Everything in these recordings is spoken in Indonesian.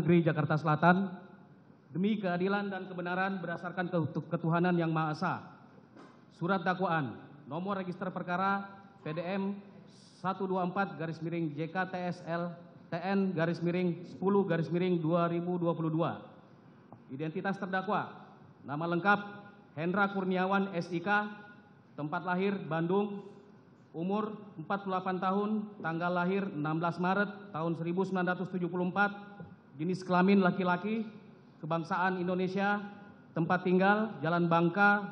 Negeri Jakarta Selatan demi keadilan dan kebenaran berdasarkan ketuhanan yang Maha Esa. Surat dakwaan nomor register perkara PDM 124/JKTSL TN/10/2022. Identitas terdakwa: nama lengkap Hendra Kurniawan SIK, tempat lahir Bandung, umur 48 tahun, tanggal lahir 16 Maret tahun 1974, jenis kelamin laki-laki, kebangsaan Indonesia, tempat tinggal Jalan Bangka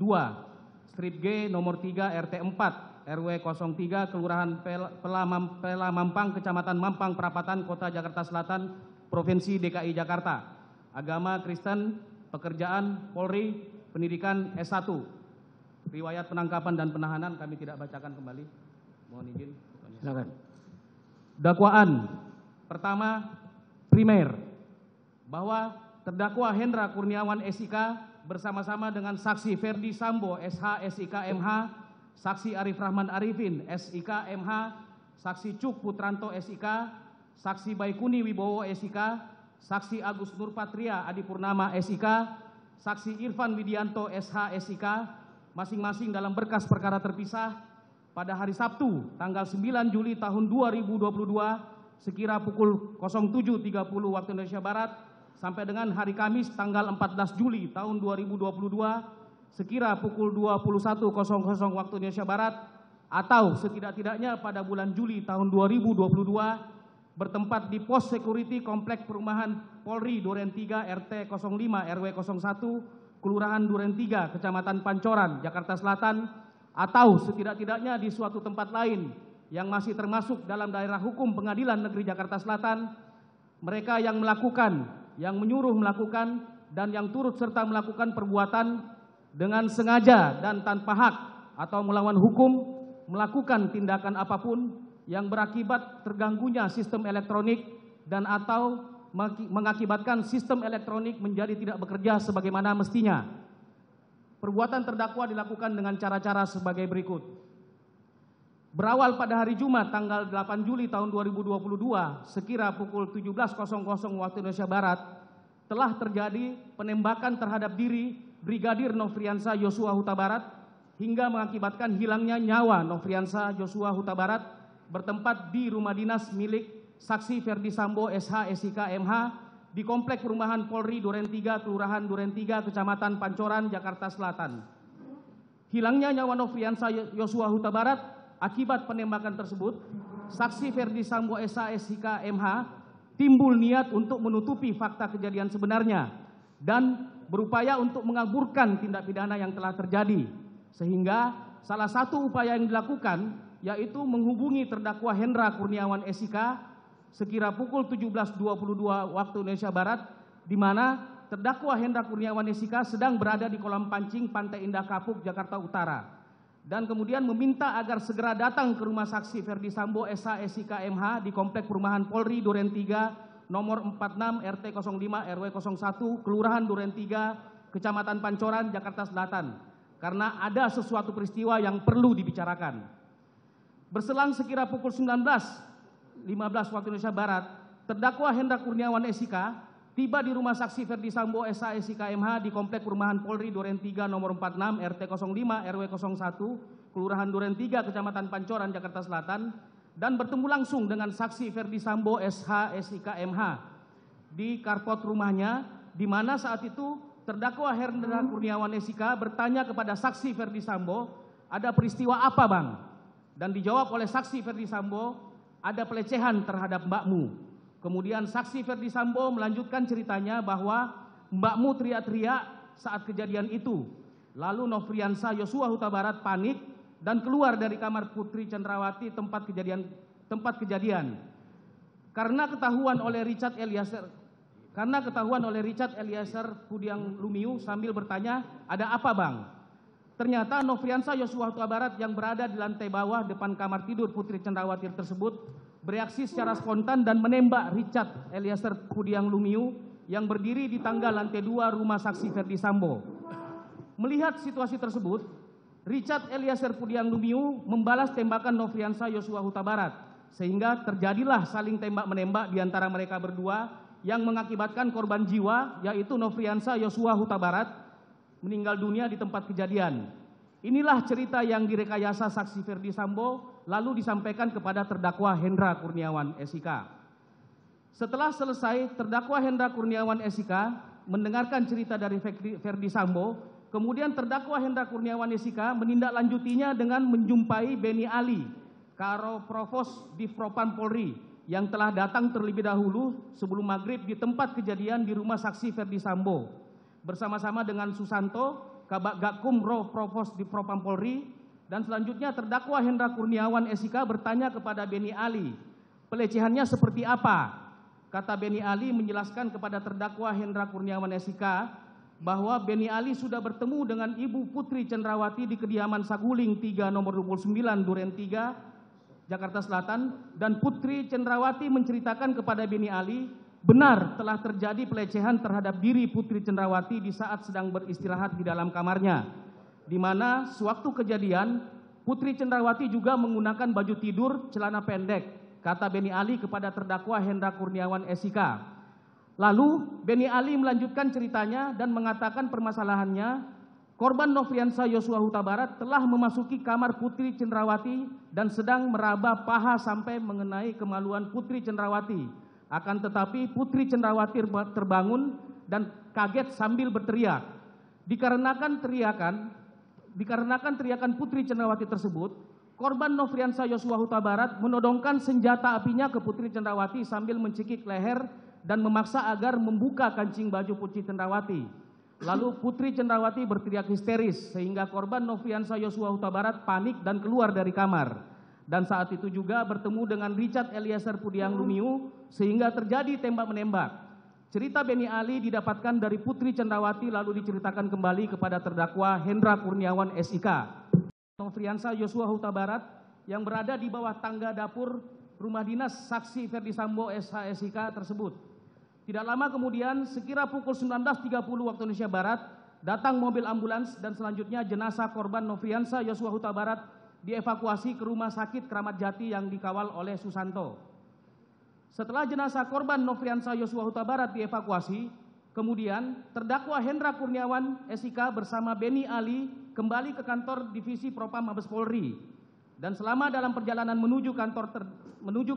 2, strip G nomor 3 RT 4, RW 03, Kelurahan Pelamampang, Kecamatan Mampang, Prapatan, Kota Jakarta Selatan, Provinsi DKI Jakarta. Agama Kristen, pekerjaan Polri, pendidikan S1. Riwayat penangkapan dan penahanan kami tidak bacakan kembali. Mohon izin. Silakan. Dakwaan pertama primer, bahwa terdakwa Hendra Kurniawan SIK bersama-sama dengan saksi Ferdy Sambo SH SIK MH, saksi Arif Rachman Arifin SIK MH, saksi Chuck Putranto SIK, saksi Baiquni Wibowo SIK, saksi Agus Nurpatria Adipurnama SIK, saksi Irfan Widianto SH SIK, masing-masing dalam berkas perkara terpisah pada hari Sabtu tanggal 9 Juli tahun 2022 sekira pukul 07.30 waktu Indonesia Barat sampai dengan hari Kamis tanggal 14 Juli tahun 2022 sekira pukul 21.00 waktu Indonesia Barat atau setidak-tidaknya pada bulan Juli tahun 2022 bertempat di pos security komplek perumahan Polri Duren Tiga RT 05 RW 01, Kelurahan Duren Tiga, Kecamatan Pancoran, Jakarta Selatan, atau setidak-tidaknya di suatu tempat lain yang masih termasuk dalam daerah hukum Pengadilan Negeri Jakarta Selatan. Mereka yang melakukan, yang menyuruh melakukan, dan yang turut serta melakukan perbuatan dengan sengaja dan tanpa hak atau melawan hukum, melakukan tindakan apapun yang berakibat terganggunya sistem elektronik dan atau mengakibatkan sistem elektronik menjadi tidak bekerja sebagaimana mestinya. Perbuatan terdakwa dilakukan dengan cara-cara sebagai berikut. Berawal pada hari Jumat tanggal 8 Juli tahun 2022 sekira pukul 17.00 waktu Indonesia Barat telah terjadi penembakan terhadap diri Brigadir Nofriansyah Yosua Hutabarat hingga mengakibatkan hilangnya nyawa Nofriansyah Yosua Hutabarat bertempat di rumah dinas milik saksi Ferdy Sambo SH SIK MH di komplek perumahan Polri Duren Tiga, Kelurahan Duren Tiga, Kecamatan Pancoran, Jakarta Selatan. Hilangnya nyawa Nofriansyah Yosua Hutabarat akibat penembakan tersebut, saksi Ferdy Sambo SH SIK MH timbul niat untuk menutupi fakta kejadian sebenarnya dan berupaya untuk mengaburkan tindak pidana yang telah terjadi, sehingga salah satu upaya yang dilakukan yaitu menghubungi terdakwa Hendra Kurniawan SIK sekira pukul 17.22 waktu Indonesia Barat, di mana terdakwa Hendra Kurniawan SIK sedang berada di kolam pancing Pantai Indah Kapuk, Jakarta Utara, dan kemudian meminta agar segera datang ke rumah saksi Ferdy Sambo SH SIK MH di komplek perumahan Polri Duren Tiga nomor 46 RT 05 RW 01, Kelurahan Duren Tiga, Kecamatan Pancoran, Jakarta Selatan, karena ada sesuatu peristiwa yang perlu dibicarakan. Berselang sekira pukul 19.15 waktu Indonesia Barat, terdakwa Hendra Kurniawan SIK tiba di rumah saksi Ferdy Sambo SH SIK MH di komplek perumahan Polri Duren Tiga nomor 46 RT 05 RW 01, Kelurahan Duren Tiga, Kecamatan Pancoran, Jakarta Selatan, dan bertemu langsung dengan saksi Ferdy Sambo SH SIK MH di karpot rumahnya, di mana saat itu terdakwa Hendra Kurniawan SIK bertanya kepada saksi Ferdy Sambo, "Ada peristiwa apa, Bang?" Dan dijawab oleh saksi Ferdy Sambo, "Ada pelecehan terhadap mbakmu." Kemudian saksi Ferdy Sambo melanjutkan ceritanya bahwa mbakmu teriak-teriak saat kejadian itu. Lalu Nofriansyah Yosua Hutabarat panik dan keluar dari kamar Putri Candrawathi tempat kejadian. Karena ketahuan oleh Richard Eliezer Pudihang Lumiu sambil bertanya, "Ada apa, Bang?" Ternyata Nofriansyah Yosua Hutabarat yang berada di lantai bawah depan kamar tidur Putri Candrawathi tersebut bereaksi secara spontan dan menembak Richard Eliezer Pudihang Lumiu yang berdiri di tangga lantai 2 rumah saksi Ferdy Sambo. Melihat situasi tersebut, Richard Eliezer Pudihang Lumiu membalas tembakan Nofriansyah Yosua Hutabarat sehingga terjadilah saling tembak-menembak di antara mereka berdua yang mengakibatkan korban jiwa yaitu Nofriansyah Yosua Hutabarat meninggal dunia di tempat kejadian. Inilah cerita yang direkayasa saksi Ferdy Sambo lalu disampaikan kepada terdakwa Hendra Kurniawan SIK. Setelah selesai, terdakwa Hendra Kurniawan SIK mendengarkan cerita dari Ferdy Sambo, kemudian terdakwa Hendra Kurniawan SIK menindaklanjutinya dengan menjumpai Benny Ali, Karoprovos Divpropam Polri, yang telah datang terlebih dahulu sebelum maghrib di tempat kejadian di rumah saksi Ferdy Sambo bersama-sama dengan Susanto, Kabak Gakum Rov Provos Divpropam Polri. Dan selanjutnya terdakwa Hendra Kurniawan SIK bertanya kepada Benny Ali, pelecehannya seperti apa? Kata Benny Ali menjelaskan kepada terdakwa Hendra Kurniawan SIK bahwa Benny Ali sudah bertemu dengan Ibu Putri Candrawathi di kediaman Saguling 3 nomor 29 Duren Tiga, Jakarta Selatan, dan Putri Candrawathi menceritakan kepada Benny Ali, benar telah terjadi pelecehan terhadap diri Putri Candrawathi di saat sedang beristirahat di dalam kamarnya, di mana sewaktu kejadian Putri Candrawathi juga menggunakan baju tidur celana pendek, kata Benny Ali kepada terdakwa Hendra Kurniawan SIK. Lalu Benny Ali melanjutkan ceritanya dan mengatakan permasalahannya, korban Nofriansyah Yosua Hutabarat telah memasuki kamar Putri Candrawathi dan sedang meraba paha sampai mengenai kemaluan Putri Candrawathi. Akan tetapi Putri Candrawathi terbangun dan kaget sambil berteriak. Dikarenakan teriakan Putri Candrawathi tersebut, korban Nofriansyah Yosua Hutabarat menodongkan senjata apinya ke Putri Candrawathi sambil mencekik leher dan memaksa agar membuka kancing baju Putri Candrawathi. Lalu Putri Candrawathi berteriak histeris sehingga korban Nofriansyah Yosua Hutabarat panik dan keluar dari kamar. Dan saat itu juga bertemu dengan Richard Eliezer Pudihang Lumiu sehingga terjadi tembak-menembak. Cerita Benny Ali didapatkan dari Putri Candrawathi lalu diceritakan kembali kepada terdakwa Hendra Kurniawan SIK. Nofriansyah Yosua Hutabarat yang berada di bawah tangga dapur rumah dinas saksi Ferdy Sambo SH SIK tersebut. Tidak lama kemudian, sekira pukul 19.30 waktu Indonesia Barat, datang mobil ambulans dan selanjutnya jenazah korban Nofriansyah Yosua Hutabarat dievakuasi ke rumah sakit Keramat Jati yang dikawal oleh Susanto. Setelah jenazah korban Nofriansyah Yosua Hutabarat dievakuasi, kemudian terdakwa Hendra Kurniawan SIK bersama Benny Ali kembali ke kantor Divisi Propam Mabes Polri. Dan selama dalam perjalanan menuju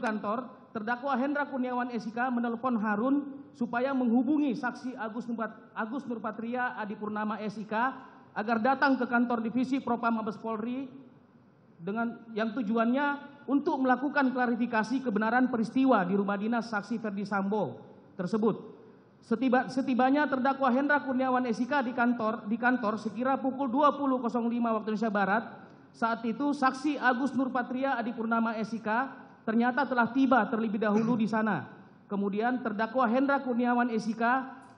kantor, terdakwa Hendra Kurniawan SIK menelpon Harun supaya menghubungi saksi Agus Nurpatria Adipurnama SIK agar datang ke kantor Divisi Propam Mabes Polri dengan yang tujuannya untuk melakukan klarifikasi kebenaran peristiwa di rumah dinas saksi Ferdy Sambo tersebut. Setibanya terdakwa Hendra Kurniawan SIK di kantor sekira pukul 20.05 waktu Indonesia Barat. Saat itu saksi Agus Nurpatria Adipurnama SIK ternyata telah tiba terlebih dahulu di sana. Kemudian terdakwa Hendra Kurniawan SIK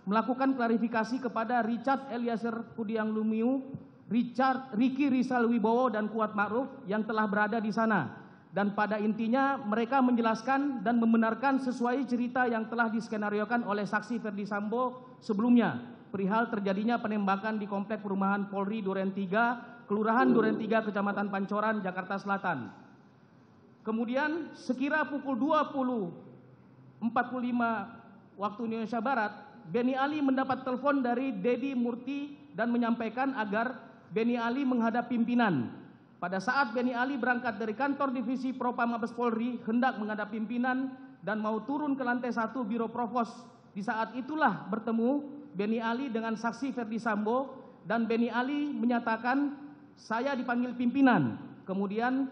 melakukan klarifikasi kepada Richard Eliezer Pudihang Lumiu, Richard Ricky Rizal Wibowo dan Kuat Ma'ruf yang telah berada di sana. Dan pada intinya mereka menjelaskan dan membenarkan sesuai cerita yang telah diskenariokan oleh saksi Ferdy Sambo sebelumnya perihal terjadinya penembakan di komplek perumahan Polri Duren Tiga, Kelurahan Duren Tiga, Kecamatan Pancoran, Jakarta Selatan. Kemudian sekira pukul 20.45 waktu Indonesia Barat, Benny Ali mendapat telepon dari Deddy Murthy dan menyampaikan agar Benny Ali menghadap pimpinan. Pada saat Benny Ali berangkat dari kantor Divisi Propam Mabes Polri, hendak menghadap pimpinan dan mau turun ke lantai 1 Biro Provos. Di saat itulah bertemu Benny Ali dengan saksi Ferdy Sambo dan Benny Ali menyatakan, saya dipanggil pimpinan. Kemudian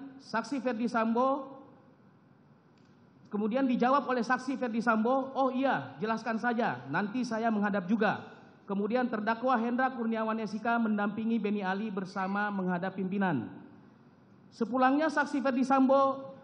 dijawab oleh saksi Ferdy Sambo, oh iya, jelaskan saja, nanti saya menghadap juga. Kemudian terdakwa Hendra Kurniawan SIK mendampingi Benny Ali bersama menghadap pimpinan. Sepulangnya saksi Ferdy Sambo,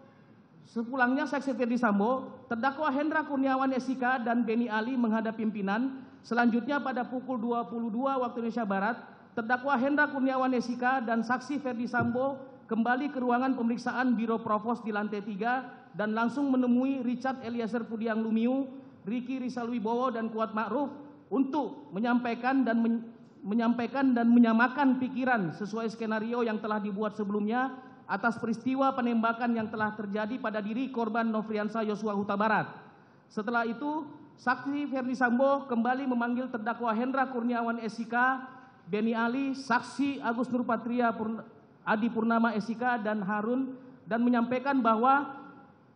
terdakwa Hendra Kurniawan SIK dan Benny Ali menghadap pimpinan. Selanjutnya pada pukul 22 waktu Indonesia Barat, terdakwa Hendra Kurniawan SIK dan saksi Ferdy Sambo kembali ke ruangan pemeriksaan Biro Provos di lantai 3 dan langsung menemui Richard Eliezer Pudihang Lumiu, Ricky Rizal Wibowo dan Kuat Ma'ruf untuk menyampaikan dan menyamakan pikiran sesuai skenario yang telah dibuat sebelumnya atas peristiwa penembakan yang telah terjadi pada diri korban Nofriansyah Yosua Hutabarat. Setelah itu Saksi Ferdy Sambo kembali memanggil terdakwa Hendra Kurniawan SIK, Benny Ali, saksi Agus Nurpatria Adipurnama SIK dan Harun, dan menyampaikan bahwa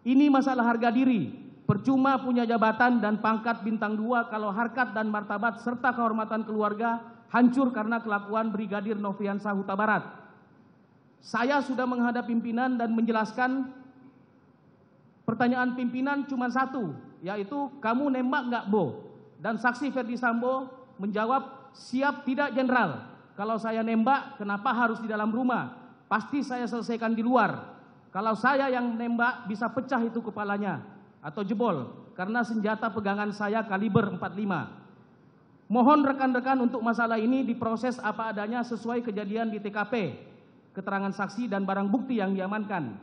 ini masalah harga diri, percuma punya jabatan dan pangkat bintang 2 kalau harkat dan martabat serta kehormatan keluarga hancur karena kelakuan Brigadir Nofriansyah Hutabarat. Saya sudah menghadap pimpinan dan menjelaskan pertanyaan pimpinan cuma satu, yaitu kamu nembak nggak, Bo? Dan saksi Ferdy Sambo menjawab siap tidak, Jenderal. Kalau saya nembak, kenapa harus di dalam rumah? Pasti saya selesaikan di luar. Kalau saya yang nembak bisa pecah itu kepalanya atau jebol karena senjata pegangan saya kaliber 45. Mohon rekan-rekan untuk masalah ini diproses apa adanya sesuai kejadian di TKP, keterangan saksi dan barang bukti yang diamankan.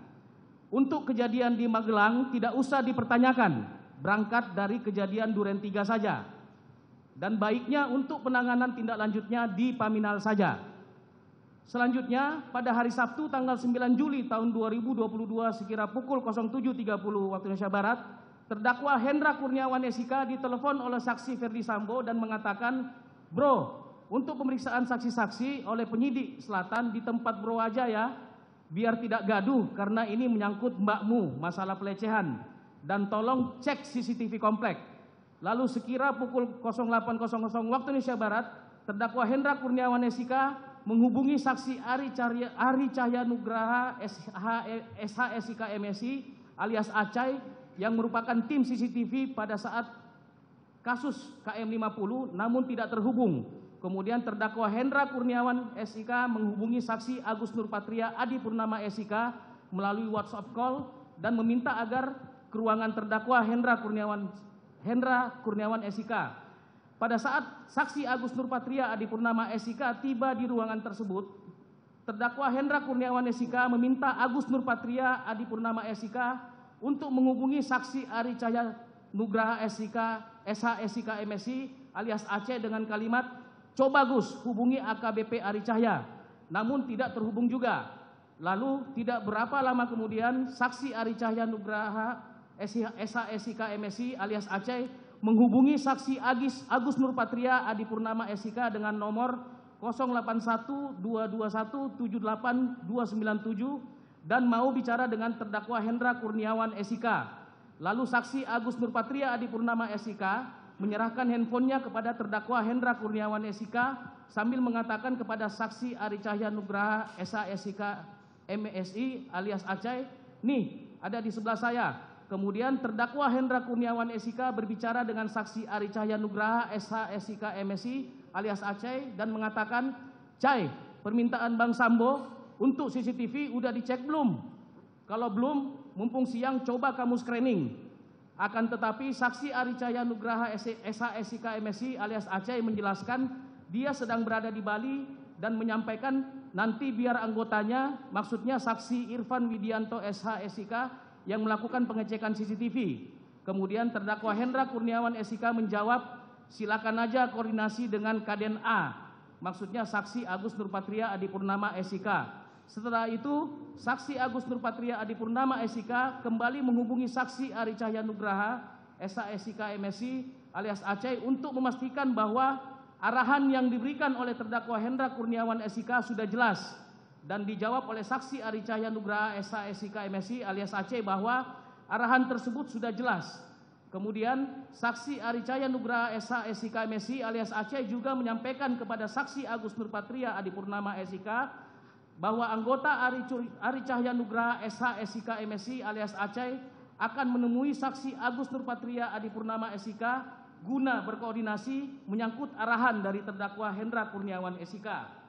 Untuk kejadian di Magelang tidak usah dipertanyakan, berangkat dari kejadian Duren Tiga saja. Dan baiknya untuk penanganan tindak lanjutnya di Paminal saja. Selanjutnya, pada hari Sabtu tanggal 9 Juli tahun 2022 sekira pukul 07.30 waktu Indonesia Barat, terdakwa Hendra Kurniawan SIK ditelepon oleh saksi Ferdy Sambo dan mengatakan, "Bro, untuk pemeriksaan saksi-saksi oleh penyidik selatan di tempat bro aja ya, biar tidak gaduh karena ini menyangkut mbakmu masalah pelecehan, dan tolong cek CCTV komplek." Lalu sekira pukul 08.00 waktu Indonesia Barat, terdakwa Hendra Kurniawan SIK menghubungi saksi Ari Cahya Nugraha SHSIK MSI alias Acay yang merupakan tim CCTV pada saat kasus KM50 namun tidak terhubung. Kemudian terdakwa Hendra Kurniawan SIK menghubungi saksi Agus Nurpatria Adipurnama SIK melalui WhatsApp call dan meminta agar ke ruangan terdakwa Hendra Kurniawan SIK. Pada saat saksi Agus Nurpatria Adipurnama SIK tiba di ruangan tersebut, terdakwa Hendra Kurniawan SIK meminta Agus Nurpatria Adipurnama SIK untuk menghubungi saksi Ari Cahya Nugraha SHSIK MSI alias Aceh dengan kalimat, "Coba Gus, hubungi AKBP Ari Cahya." Namun tidak terhubung juga. Lalu tidak berapa lama kemudian saksi Ari Cahya Nugraha SHSIK MSI alias Aceh menghubungi saksi Agus Nurpatria Adipurnama SIK dengan nomor 081221782997 dan mau bicara dengan terdakwa Hendra Kurniawan SIK. Lalu saksi Agus Nurpatria Adipurnama SIK menyerahkan handphonenya kepada terdakwa Hendra Kurniawan SIK sambil mengatakan kepada saksi Ari Cahya Nugraha SIK MSI alias Acay, "Nih, ada di sebelah saya." Kemudian terdakwa Hendra Kurniawan SIK berbicara dengan saksi Ari Cahya Nugraha SHSIK MSI alias Acay dan mengatakan, "Cay, permintaan Bang Sambo untuk CCTV udah dicek belum? Kalau belum, mumpung siang coba kamu screening." Akan tetapi saksi Ari Cahya Nugraha SHSIK MSI alias Acay menjelaskan dia sedang berada di Bali dan menyampaikan nanti biar anggotanya, maksudnya saksi Irfan Widianto SHSIK, yang melakukan pengecekan CCTV. Kemudian terdakwa Hendra Kurniawan SIK menjawab, "Silakan aja koordinasi dengan Kaden A," maksudnya saksi Agus Nurpatria Adipurnama SIK. Setelah itu, saksi Agus Nurpatria Adipurnama SIK kembali menghubungi saksi Ari Cahya Nugraha SHSIK MSI alias Acay untuk memastikan bahwa arahan yang diberikan oleh terdakwa Hendra Kurniawan SIK sudah jelas. Dan dijawab oleh saksi Ari Cahya Nugraha SHSIK MSI alias Aceh bahwa arahan tersebut sudah jelas. Kemudian saksi Ari Cahya Nugraha SHSIK MSI alias Aceh juga menyampaikan kepada saksi Agus Nurpatria Adipurnama SIK bahwa anggota Ari Cahya Nugraha SHSIK MSI alias Aceh akan menemui saksi Agus Nurpatria Adipurnama SIK guna berkoordinasi menyangkut arahan dari terdakwa Hendra Kurniawan SIK.